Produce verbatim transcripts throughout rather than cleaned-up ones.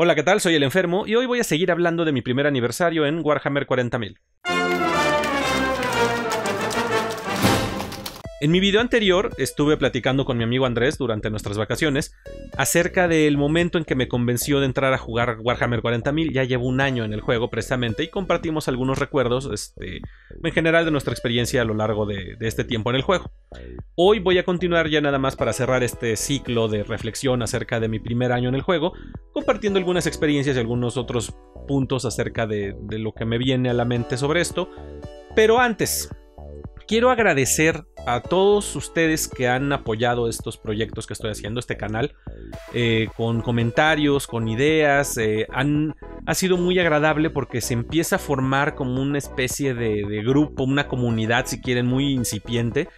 Hola, ¿qué tal? Soy el Enfermo y hoy voy a seguir hablando de mi primer aniversario en Warhammer cuarenta mil. En mi video anterior estuve platicando con mi amigo Andrés durante nuestras vacaciones acerca del momento en que me convenció de entrar a jugar Warhammer cuarenta mil. Ya llevo un año en el juego precisamente y compartimos algunos recuerdos este, en general de nuestra experiencia a lo largo de, de este tiempo en el juego. Hoy voy a continuar ya nada más para cerrar este ciclo de reflexión acerca de mi primer año en el juego, compartiendo algunas experiencias y algunos otros puntos acerca de, de lo que me viene a la mente sobre esto. Pero antes, quiero agradecer a todos ustedes que han apoyado estos proyectos que estoy haciendo, este canal, eh, con comentarios, con ideas. Eh, han, ha sido muy agradable porque se empieza a formar como una especie de, de grupo, una comunidad, si quieren, muy incipiente,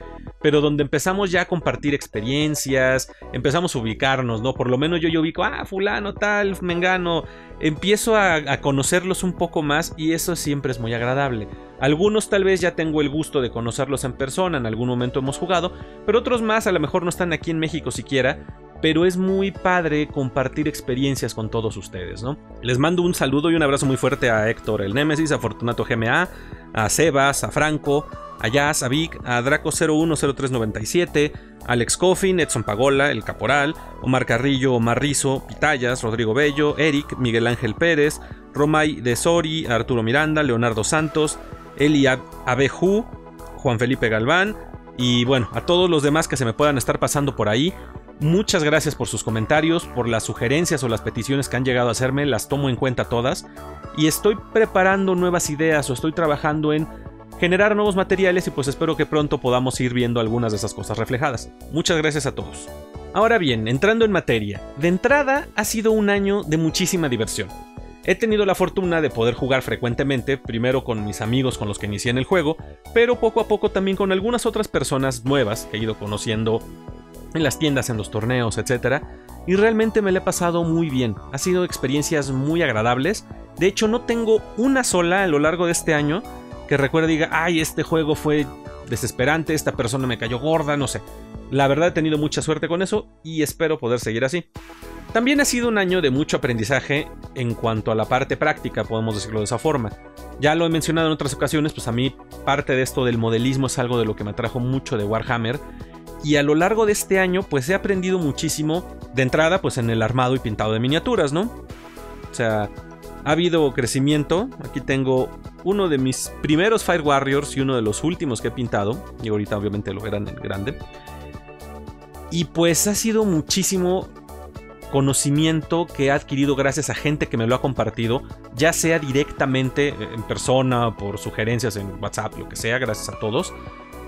pero donde empezamos ya a compartir experiencias, empezamos a ubicarnos, ¿no? Por lo menos yo, yo ubico, ah, fulano, tal, mengano. Empiezo a, a conocerlos un poco más y eso siempre es muy agradable. Algunos tal vez ya tengo el gusto de conocerlos en persona, en algún momento hemos jugado, pero otros más a lo mejor no están aquí en México siquiera, pero es muy padre compartir experiencias con todos ustedes, ¿no? Les mando un saludo y un abrazo muy fuerte a Héctor el Némesis, a Fortunato G M A, a Sebas, a Franco, a Jazz, a Vic, a Draco cero uno cero tres noventa y siete, Alex Coffin, Edson Pagola, El Caporal, Omar Carrillo, Omar Rizo, Pitayas, Rodrigo Bello, Eric, Miguel Ángel Pérez, Romay de Sori, Arturo Miranda, Leonardo Santos, Eli Abeju, Juan Felipe Galván y bueno, a todos los demás que se me puedan estar pasando por ahí. Muchas gracias por sus comentarios, por las sugerencias o las peticiones que han llegado a hacerme, las tomo en cuenta todas y estoy preparando nuevas ideas o estoy trabajando en generar nuevos materiales y pues espero que pronto podamos ir viendo algunas de esas cosas reflejadas. Muchas gracias a todos. Ahora bien, entrando en materia, de entrada ha sido un año de muchísima diversión. He tenido la fortuna de poder jugar frecuentemente, primero con mis amigos con los que inicié en el juego, pero poco a poco también con algunas otras personas nuevas que he ido conociendo en las tiendas, en los torneos, etcétera. Y realmente me la he pasado muy bien, ha sido experiencias muy agradables. De hecho no tengo una sola a lo largo de este año que recuerde y diga, ay, este juego fue desesperante, esta persona me cayó gorda, no sé. La verdad he tenido mucha suerte con eso y espero poder seguir así. También ha sido un año de mucho aprendizaje en cuanto a la parte práctica, podemos decirlo de esa forma. Ya lo he mencionado en otras ocasiones, pues a mí parte de esto del modelismo es algo de lo que me atrajo mucho de Warhammer. Y a lo largo de este año, pues he aprendido muchísimo, de entrada, pues en el armado y pintado de miniaturas, ¿no? O sea, ha habido crecimiento. Aquí tengo uno de mis primeros Fire Warriors y uno de los últimos que he pintado. Y ahorita obviamente lo verán en grande. Y pues ha sido muchísimo conocimiento que he adquirido gracias a gente que me lo ha compartido, ya sea directamente en persona, por sugerencias en WhatsApp, lo que sea, gracias a todos,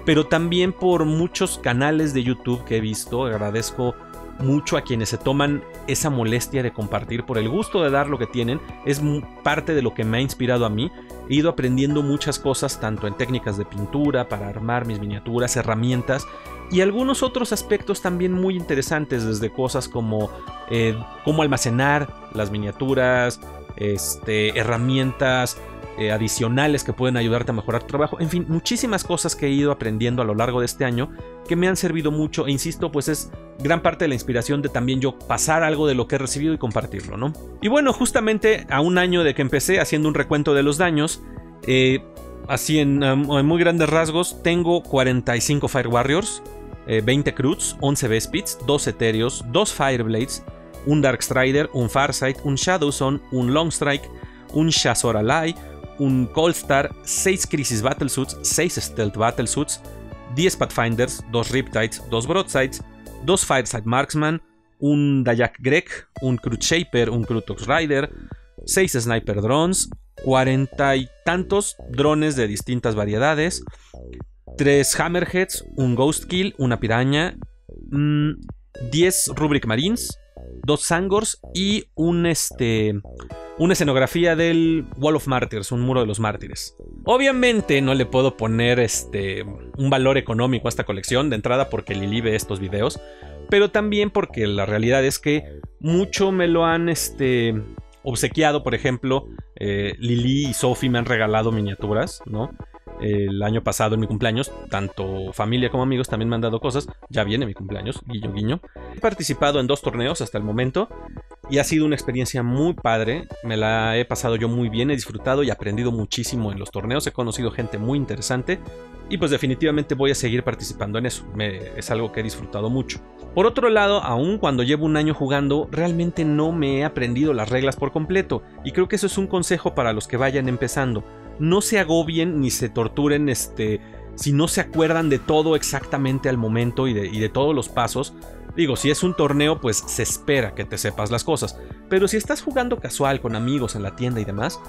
pero también por muchos canales de YouTube que he visto. Agradezco mucho a quienes se toman esa molestia de compartir por el gusto de dar lo que tienen. Es parte de lo que me ha inspirado a mí. He ido aprendiendo muchas cosas, tanto en técnicas de pintura, para armar mis miniaturas, herramientas y algunos otros aspectos también muy interesantes, desde cosas como eh, cómo almacenar las miniaturas, este, herramientas eh, adicionales que pueden ayudarte a mejorar tu trabajo. En fin, muchísimas cosas que he ido aprendiendo a lo largo de este año que me han servido mucho e insisto, pues es gran parte de la inspiración de también yo pasar algo de lo que he recibido y compartirlo, ¿no? Y bueno, justamente a un año de que empecé haciendo un recuento de los daños, eh, así en, en muy grandes rasgos, tengo cuarenta y cinco Fire Warriors, eh, veinte Cruots, once Vespids, dos Eterios, dos Fire Blades, un Dark Strider, un Farsight, un Shadowzone, un Longstrike, un Shazor Alli, un Cold Star, seis Crisis Battlesuits, seis Stealth Battlesuits, diez Pathfinders, dos Riptides, dos Broadsides, dos Fireside Marksman, un Dayak Gregg, un Cruch Shaper, un Crutox Rider, seis Sniper Drones, cuarenta y tantos drones de distintas variedades, tres Hammerheads, un Ghost Kill, una Piraña, mmm, diez Rubric Marines, dos Sangors y un este... una escenografía del Wall of Martyrs, un muro de los mártires. Obviamente no le puedo poner este, un valor económico a esta colección, de entrada porque Lili ve estos videos, pero también porque la realidad es que mucho me lo han este, obsequiado. Por ejemplo, eh, Lili y Sophie me han regalado miniaturas, ¿no? El año pasado en mi cumpleaños, tanto familia como amigos también me han dado cosas. Ya viene mi cumpleaños, guiño guiño. He participado en dos torneos hasta el momento y ha sido una experiencia muy padre. Me la he pasado yo muy bien, he disfrutado y aprendido muchísimo en los torneos, he conocido gente muy interesante y pues definitivamente voy a seguir participando en eso. Me, es algo que he disfrutado mucho. Por otro lado, aun cuando llevo un año jugando, realmente no me he aprendido las reglas por completo, y creo que eso es un consejo para los que vayan empezando. No se agobien ni se torturen este, si no se acuerdan de todo exactamente al momento y de, y de todos los pasos. Digo, si es un torneo, pues se espera que te sepas las cosas. Pero si estás jugando casual con amigos en la tienda y demás,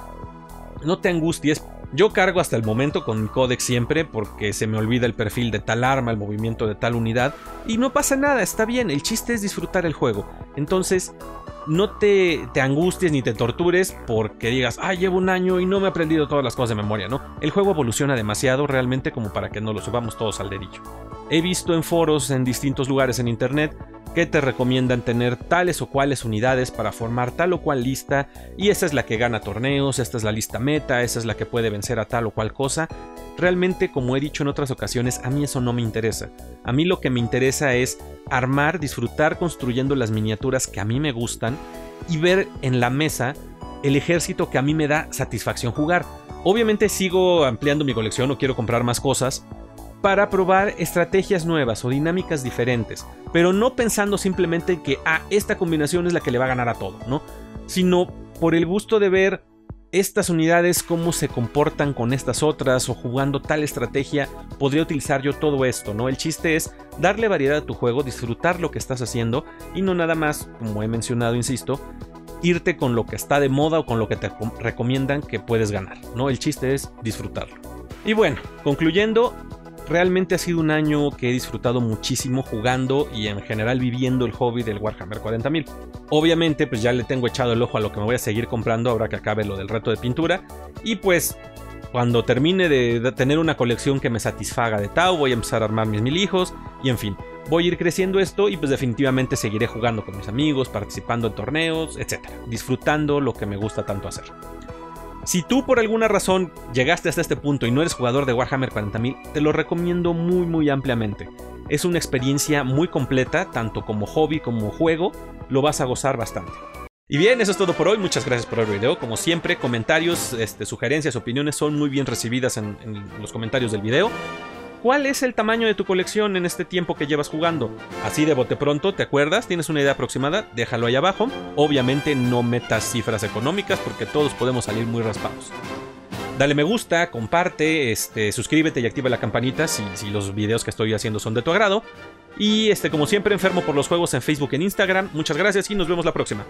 no te angusties. Yo cargo hasta el momento con mi códex siempre, porque se me olvida el perfil de tal arma, el movimiento de tal unidad, y no pasa nada, está bien, el chiste es disfrutar el juego. Entonces, no te, te angusties ni te tortures porque digas, ah, llevo un año y no me he aprendido todas las cosas de memoria, ¿no? El juego evoluciona demasiado realmente como para que no lo subamos todos al dedillo. He visto en foros, en distintos lugares en internet, que te recomiendan tener tales o cuales unidades para formar tal o cual lista, y esa es la que gana torneos, esta es la lista meta, esa es la que puede vencer a tal o cual cosa. Realmente, como he dicho en otras ocasiones, a mí eso no me interesa. A mí lo que me interesa es armar, disfrutar construyendo las miniaturas que a mí me gustan y ver en la mesa el ejército que a mí me da satisfacción jugar. Obviamente sigo ampliando mi colección o quiero comprar más cosas para probar estrategias nuevas o dinámicas diferentes, pero no pensando simplemente en que ah, esta combinación es la que le va a ganar a todo, ¿no? Sino por el gusto de ver estas unidades cómo se comportan con estas otras, o jugando tal estrategia podría utilizar yo todo esto, ¿no? El chiste es darle variedad a tu juego, disfrutar lo que estás haciendo y no nada más, como he mencionado, insisto, irte con lo que está de moda o con lo que te recomiendan que puedes ganar, ¿no? El chiste es disfrutarlo. Y bueno, concluyendo, realmente ha sido un año que he disfrutado muchísimo jugando y en general viviendo el hobby del Warhammer cuarenta mil. Obviamente pues ya le tengo echado el ojo a lo que me voy a seguir comprando ahora que acabe lo del reto de pintura, y pues cuando termine de, de tener una colección que me satisfaga de Tau voy a empezar a armar mis mil hijos y en fin, voy a ir creciendo esto y pues definitivamente seguiré jugando con mis amigos, participando en torneos, etcétera, disfrutando lo que me gusta tanto hacer. Si tú por alguna razón llegaste hasta este punto y no eres jugador de Warhammer cuarenta mil, te lo recomiendo muy muy ampliamente. Es una experiencia muy completa, tanto como hobby como juego, lo vas a gozar bastante. Y bien, eso es todo por hoy, muchas gracias por ver el video. Como siempre, comentarios, este, sugerencias, opiniones son muy bien recibidas en, en los comentarios del video. ¿Cuál es el tamaño de tu colección en este tiempo que llevas jugando? Así de bote pronto, ¿te acuerdas? ¿Tienes una idea aproximada? Déjalo ahí abajo. Obviamente no metas cifras económicas porque todos podemos salir muy raspados. Dale me gusta, comparte, este, suscríbete y activa la campanita si, si los videos que estoy haciendo son de tu agrado. Y este, como siempre, Enfermo por los Juegos en Facebook y en Instagram. Muchas gracias y nos vemos la próxima.